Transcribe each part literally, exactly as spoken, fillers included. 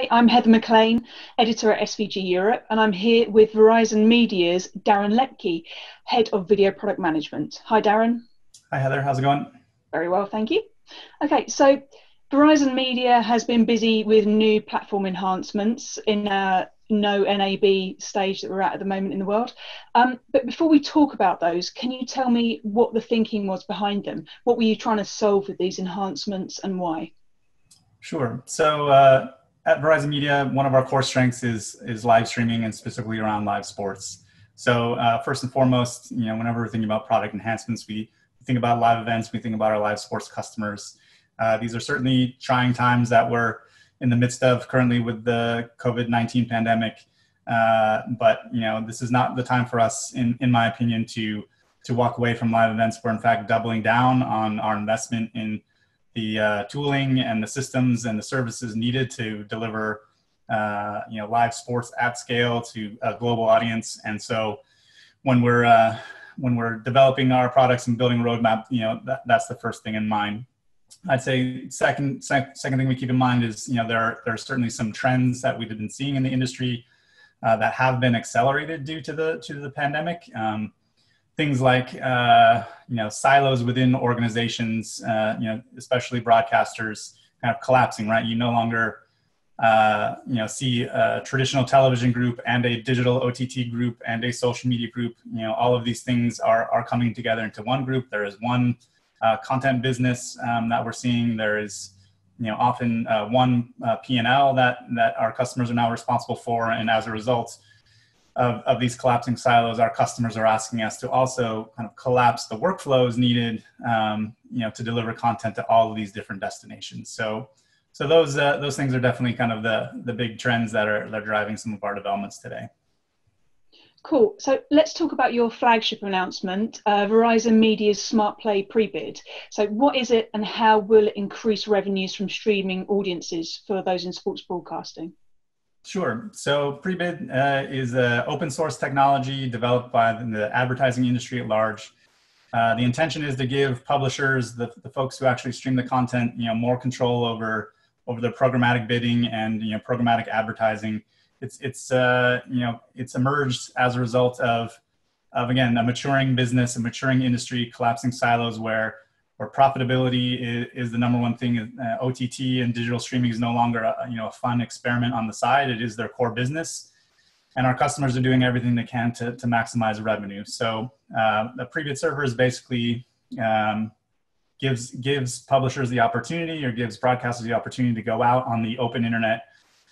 Hi, I'm Heather McLean, editor at S V G Europe, and I'm here with Verizon Media's Darren Lepke, head of video product management. Hi, Darren. Hi, Heather. How's it going? Very well, thank you. Okay, so Verizon Media has been busy with new platform enhancements in our no N A B stage that we're at at the moment in the world. Um, but before we talk about those, can you tell me what the thinking was behind them? What were you trying to solve with these enhancements and why? Sure. So, uh... at Verizon Media, one of our core strengths is, is live streaming and specifically around live sports. So uh, first and foremost, you know, whenever we're thinking about product enhancements, we think about live events, we think about our live sports customers. Uh, these are certainly trying times that we're in the midst of currently with the COVID nineteen pandemic. Uh, but, you know, this is not the time for us, in, in my opinion, to, to walk away from live events. We're in fact doubling down on our investment in the uh, tooling and the systems and the services needed to deliver, uh, you know, live sports at scale to a global audience. And so, when we're uh, when we're developing our products and building a roadmap, you know, that, that's the first thing in mind. I'd say second sec second thing we keep in mind is, you know, there are, there are certainly some trends that we've been seeing in the industry uh, that have been accelerated due to the to the pandemic. Um, Things like, uh, you know, silos within organizations, uh, you know, especially broadcasters, kind of collapsing, right? You no longer, uh, you know, see a traditional television group and a digital O T T group and a social media group. You know, all of these things are, are coming together into one group. There is one uh, content business um, that we're seeing. There is, you know, often uh, one uh, P and L that, that our customers are now responsible for. And as a result, Of, of these collapsing silos, our customers are asking us to also kind of collapse the workflows needed, um, you know, to deliver content to all of these different destinations. So, so those uh, those things are definitely kind of the the big trends that are they're driving some of our developments today. Cool. So let's talk about your flagship announcement, uh, Verizon Media's Smart Play Prebid. So what is it, and how will it increase revenues from streaming audiences for those in sports broadcasting? Sure. So Prebid uh, is an open source technology developed by the advertising industry at large. Uh, the intention is to give publishers, the, the folks who actually stream the content, you know, more control over over their programmatic bidding and, you know, programmatic advertising. It's it's uh, you know, it's emerged as a result of of again a maturing business, a maturing industry, collapsing silos where where profitability is, is the number one thing. Uh, O T T and digital streaming is no longer a, you know, a fun experiment on the side. It is their core business, and our customers are doing everything they can to, to maximize revenue. So uh, the Prebid Server is basically um, gives, gives publishers the opportunity, or gives broadcasters the opportunity, to go out on the open internet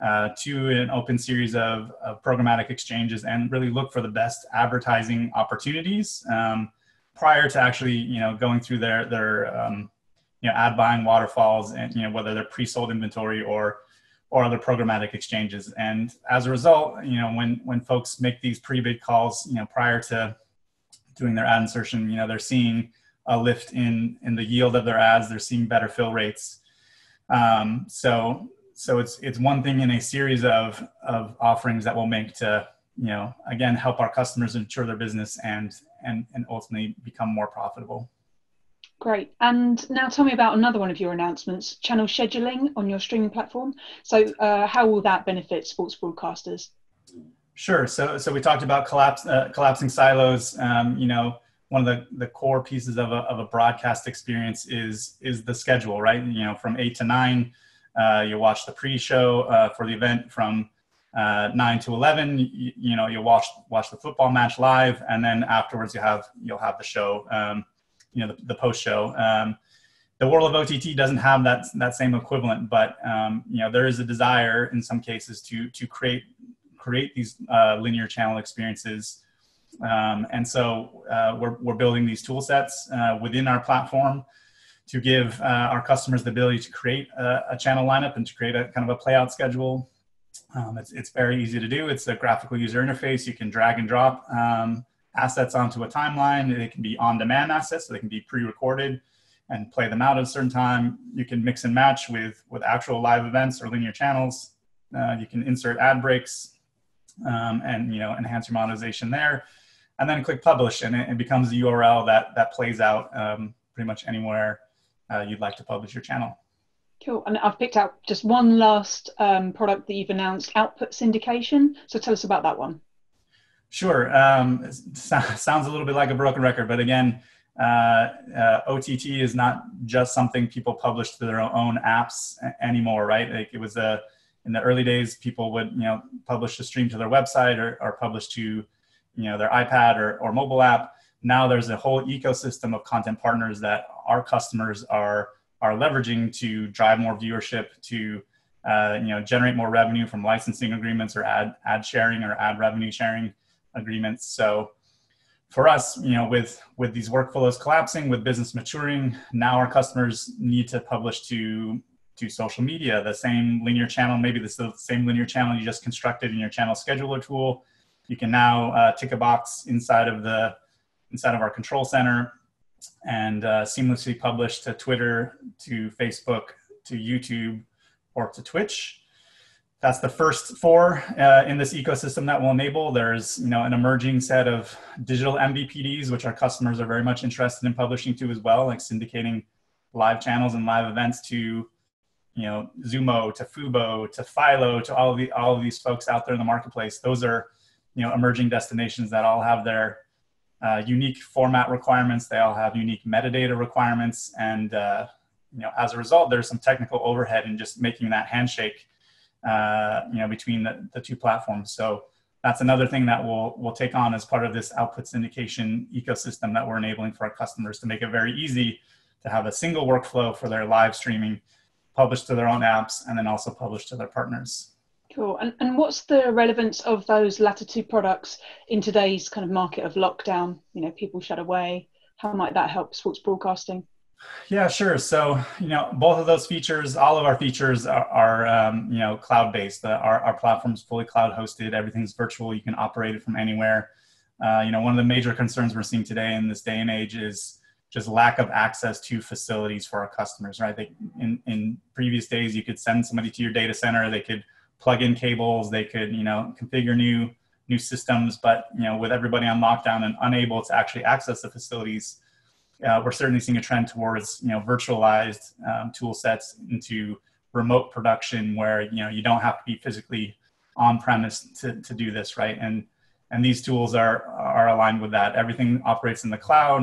uh, to an open series of, of programmatic exchanges and really look for the best advertising opportunities, um, prior to actually, you know, going through their, their um, you know, ad buying waterfalls and, you know, whether they're pre-sold inventory or, or other programmatic exchanges. And as a result, you know, when, when folks make these pre-bid calls, you know, prior to doing their ad insertion, you know, they're seeing a lift in, in the yield of their ads. They're seeing better fill rates. Um, so, so it's, it's one thing in a series of, of offerings that we'll make to, you know, again, help our customers ensure their business and, and, and ultimately become more profitable. Great. And now tell me about another one of your announcements, channel scheduling on your streaming platform. So uh, how will that benefit sports broadcasters? Sure. So, so we talked about collapse, uh, collapsing silos. Um, you know, one of the, the core pieces of a, of a broadcast experience is, is the schedule, right? You know, from eight to nine, uh, you watch the pre-show uh, for the event. From Uh, nine to eleven, you, you know, you'll watch watch the football match live, and then afterwards you have you'll have the show, um, you know, the, the post show. Um, the world of O T T doesn't have that that same equivalent, but um, you know, there is a desire in some cases to to create create these uh, linear channel experiences, um, and so uh, we're we're building these tool sets uh, within our platform to give uh, our customers the ability to create a, a channel lineup and to create a kind of a playout schedule. Um, it's, it's very easy to do. It's a graphical user interface. You can drag and drop um, assets onto a timeline. They can be on-demand assets, so they can be pre-recorded and play them out at a certain time. You can mix and match with, with actual live events or linear channels. Uh, you can insert ad breaks um, and, you know, enhance your monetization there. And then click publish, and it, it becomes a U R L that, that plays out um, pretty much anywhere uh, you'd like to publish your channel. Cool. And I've picked out just one last um, product that you've announced, output syndication. So tell us about that one. Sure. Um, it sounds a little bit like a broken record, but again, uh, uh, O T T is not just something people publish to their own apps anymore, right? Like it was a, in the early days, people would, you know, publish a stream to their website or, or publish to, you know, their iPad or, or mobile app. Now there's a whole ecosystem of content partners that our customers are are leveraging to drive more viewership, to uh, you know, generate more revenue from licensing agreements or ad ad sharing or ad revenue sharing agreements. So for us, you know, with with these workflows collapsing, with business maturing, now our customers need to publish to to social media, the same linear channel, maybe the same linear channel you just constructed in your channel scheduler tool. You can now uh, tick a box inside of the inside of our control center and uh, seamlessly publish to Twitter, to Facebook, to YouTube, or to Twitch. That's the first four uh, in this ecosystem that will enable. There's, you know, an emerging set of digital M V P Ds, which our customers are very much interested in publishing to as well, like syndicating live channels and live events to, you know, Zumo, to Fubo, to Philo, to all of the all of these folks out there in the marketplace. Those are, you know, emerging destinations that all have their uh, unique format requirements. They all have unique metadata requirements, and uh, you know, as a result, there's some technical overhead in just making that handshake uh you know, between the, the two platforms. So that's another thing that we'll we'll take on as part of this output syndication ecosystem that we're enabling for our customers, to make it very easy to have a single workflow for their live streaming, published to their own apps, and then also published to their partners. Cool. And, and what's the relevance of those latter two products in today's kind of market of lockdown? You know, people shut away. How might that help sports broadcasting? Yeah, sure. So, you know, both of those features, all of our features are, are um, you know, cloud-based. Uh, our, our platform's fully cloud-hosted. Everything's virtual. You can operate it from anywhere. Uh, you know, one of the major concerns we're seeing today in this day and age is just lack of access to facilities for our customers, right? They, in, in previous days, you could send somebody to your data center. They could plug in cables. They could, you know, configure new, new systems. But, you know, with everybody on lockdown and unable to actually access the facilities, Uh, we're certainly seeing a trend towards, you know, virtualized um, tool sets into remote production, where, you know, you don't have to be physically on premise to, to do this, right? And and these tools are are aligned with that. Everything operates in the cloud.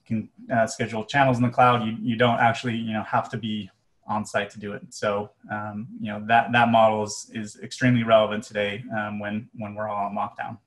You can uh, schedule channels in the cloud. You you don't actually, you know, have to be on site to do it. So um, you know, that that model is is extremely relevant today um, when when we're all on lockdown.